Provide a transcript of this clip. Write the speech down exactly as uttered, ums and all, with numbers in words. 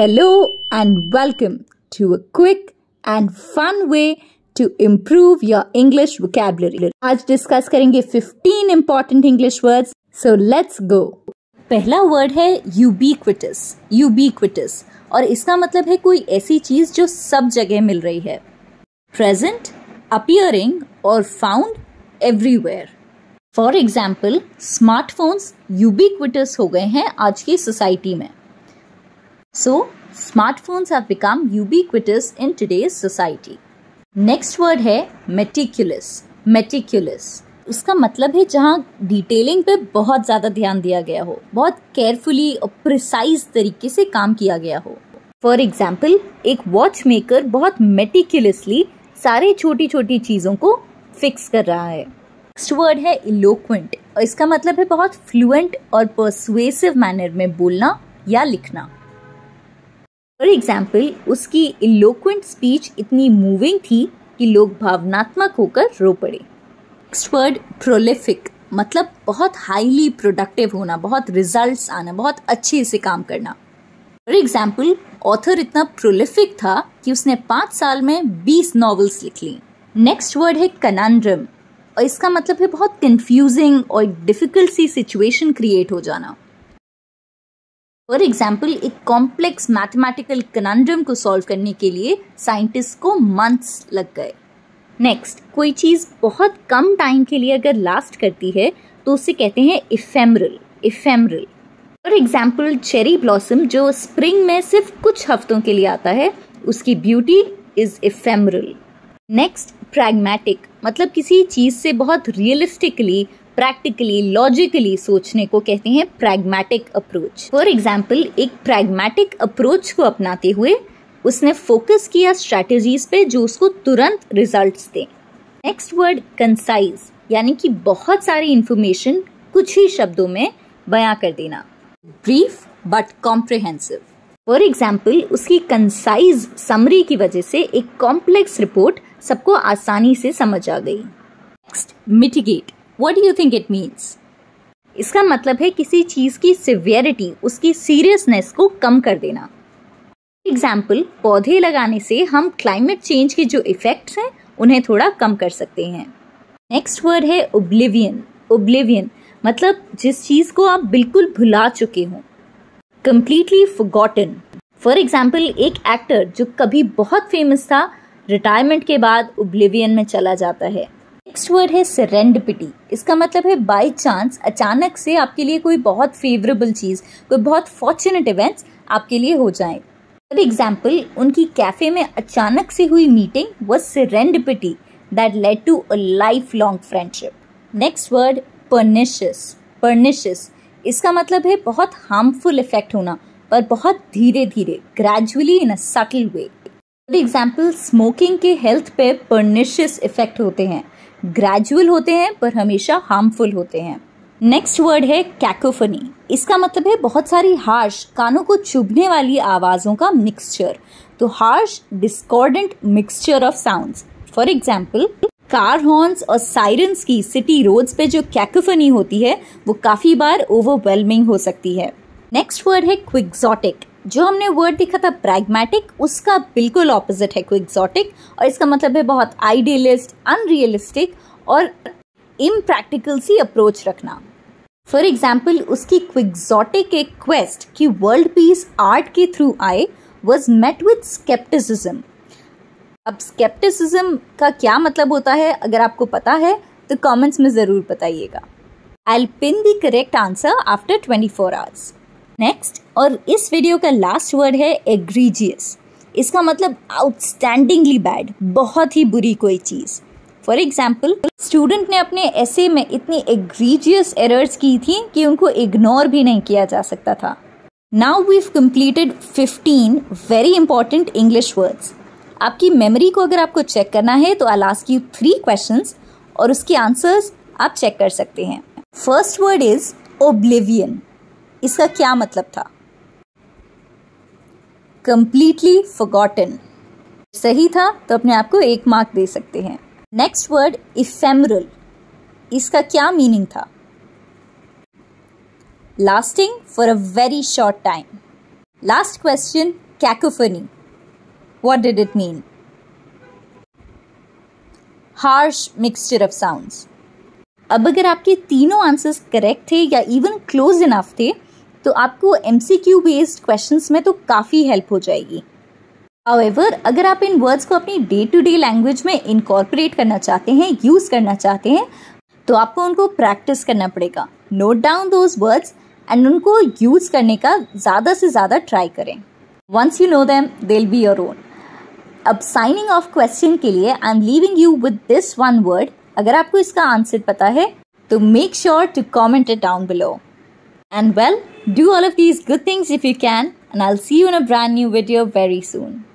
Hello and welcome to a quick and fun way to improve your English vocabulary. आज discuss करेंगे fifteen important English words. So let's go. पहला word है ubiquitous. Ubiquitous और इसका मतलब है कोई ऐसी चीज जो सब जगह मिल रही है. Present, appearing और found everywhere. For example, smartphones ubiquitous हो गए हैं आज की society में. So, smartphones have become ubiquitous in today's society. Next word है meticulous. Meticulous. इसका मतलब है जहाँ detailing पे बहुत ज़्यादा ध्यान दिया गया हो, बहुत carefully और precise तरीके से काम किया गया हो. For example, एक watchmaker बहुत meticulously सारे छोटी छोटी चीज़ों को fix कर रहा है. Next word है eloquent. और इसका मतलब है बहुत fluent और persuasive manner में बोलना या लिखना. फॉर एग्जाम्पल, उसकी इलोक्वेंट स्पीच इतनी मूविंग थी कि लोग भावनात्मक होकर रो पड़े. नेक्स्ट वर्ड प्रोलिफिक, मतलब बहुत हाईली प्रोडक्टिव होना, बहुत रिजल्ट्स आना, बहुत अच्छे से काम करना. फॉर एग्जाम्पल, ऑथर इतना प्रोलिफिक था कि उसने पाँच साल में बीस नॉवेल्स लिख ली. नेक्स्ट वर्ड है कनांड्रम और इसका मतलब है बहुत कन्फ्यूजिंग और डिफिकल्ट सी सिचुएशन क्रिएट हो जाना. फॉर एग्जाम्पल, एक कॉम्प्लेक्स मैथमेटिकल कनांड्रम को सॉल्व करने के लिए साइंटिस्ट को मंथ्स लग गए. नेक्स्ट, कोई चीज़ बहुत कम टाइम के लिए अगर लास्ट करती है तो उसे कहते हैं ephemeral. Ephemeral. For example, cherry blossom जो स्प्रिंग में सिर्फ कुछ हफ्तों के लिए आता है, उसकी beauty is ephemeral. Next pragmatic, मतलब किसी चीज़ से बहुत रियलिस्टिकली, प्रैक्टिकली, लॉजिकली सोचने को कहते हैं प्रैग्मेटिक अप्रोच. फॉर एग्जाम्पल, एक प्रैग्मेटिक अप्रोच को अपनाते हुए उसने फोकस किया स्ट्रैटेजीज पे जो उसको तुरंत रिजल्ट्स दें. नेक्स्ट वर्ड कंसाइज, यानी कि बहुत सारी इंफॉर्मेशन कुछ ही शब्दों में बयां कर देना. Brief but comprehensive. For example, उसकी कंसाइज समरी की वजह से एक कॉम्प्लेक्स रिपोर्ट सबको आसानी से समझ आ गई. Next mitigate. What do you think it means? इसका मतलब है किसी चीज़ की severity, उसकी seriousness को कम कर देना. Example, पौधे लगाने से हम climate change के जो effects हैं उन्हें थोड़ा कम कर सकते हैं. Next word है oblivion. Oblivion मतलब जिस चीज़ को आप बिल्कुल भुला चुके हों. Completely forgotten. For example, एक actor जो कभी बहुत famous था, retirement के बाद oblivion में चला जाता है. नेक्स्ट वर्ड है सेरेंडिपिटी. इसका मतलब है बाय चांस, अचानक से आपके लिए कोई बहुत फेवरेबल चीज़, कोई बहुत फॉर्चुनेट इवेंट्स आपके लिए हो जाए. फॉर एग्जाम्पल, उनकी कैफे में अचानक से हुई meeting was serendipity that led to a life long friendship. Next word pernicious. Pernicious इसका मतलब है बहुत हार्मफुल इफेक्ट होना, पर बहुत धीरे धीरे, gradually, in a subtle way. For example, smoking के हेल्थ पे पर्निशियस इफेक्ट होते हैं, ग्रेजुअल होते हैं पर हमेशा हार्मफुल होते हैं. नेक्स्ट वर्ड है कैकोफनी. इसका मतलब है बहुत सारी हार्श, कानों को चुभने वाली आवाज़ों का मिक्सचर, तो harsh discordant mixture of sounds. For example, car horns और साइरन्स की सिटी रोड्स पे जो कैकोफनी होती है वो काफ़ी बार ओवरवेलमिंग हो सकती है. नेक्स्ट वर्ड है क्विक्सॉटिक. जो हमने वर्ड देखा था प्रैग्मेटिक, उसका बिल्कुल ऑपोजिट है क्विक्सॉटिक और इसका मतलब है बहुत आइडियलिस्ट, अनरियलिस्टिक और इम्प्रैक्टिकल सी अप्रोच रखना. फॉर एग्जाम्पल, उसकी क्विक्सॉटिक एक क्वेस्ट कि वर्ल्ड पीस आर्ट के थ्रू आए वाज मेट विद स्केप्टिसिज्म. अब स्केप्टिसिज्म का क्या मतलब होता है, अगर आपको पता है तो कमेंट्स में ज़रूर बताइएगा. I will pin the correct answer after twenty four hours. Next और इस वीडियो का लास्ट वर्ड है एग्रीजियस. इसका मतलब आउटस्टैंडिंगली बैड, बहुत ही बुरी कोई चीज़. फॉर एग्जाम्पल, स्टूडेंट ने अपने एसे में इतनी एग्रीजियस एरर्स की थी कि उनको इग्नोर भी नहीं किया जा सकता था. Now we have completed fifteen very important English words. आपकी मेमोरी को अगर आपको चेक करना है तो I will ask you three questions और उसके आंसर्स आप चेक कर सकते हैं. First word is oblivion. इसका क्या मतलब था? Completely forgotten. सही था तो अपने आप को एक मार्क दे सकते हैं. Next word ephemeral. इसका क्या मीनिंग था? Lasting for a very short time. Last question, cacophony. What did it mean? Harsh mixture of sounds. अब अगर आपके तीनों आंसर्स करेक्ट थे या इवन क्लोज इनफ थे तो आपको एमसीक्यू बेस्ड क्वेश्चंस में तो काफ़ी हेल्प हो जाएगी. हाउएवर अगर आप इन वर्ड्स को अपनी डे टू डे लैंग्वेज में इनकॉर्पोरेट करना चाहते हैं, यूज़ करना चाहते हैं, तो आपको उनको प्रैक्टिस करना पड़ेगा. Note down those words and उनको यूज़ करने का ज़्यादा से ज़्यादा ट्राई करें. Once you know them they will be your own. अब साइनिंग ऑफ क्वेश्चन के लिए I am leaving you with this one word. अगर आपको इसका आंसर पता है तो make sure to comment it down below. And well, do all of these good things if you can, and I'll see you in a brand new video very soon.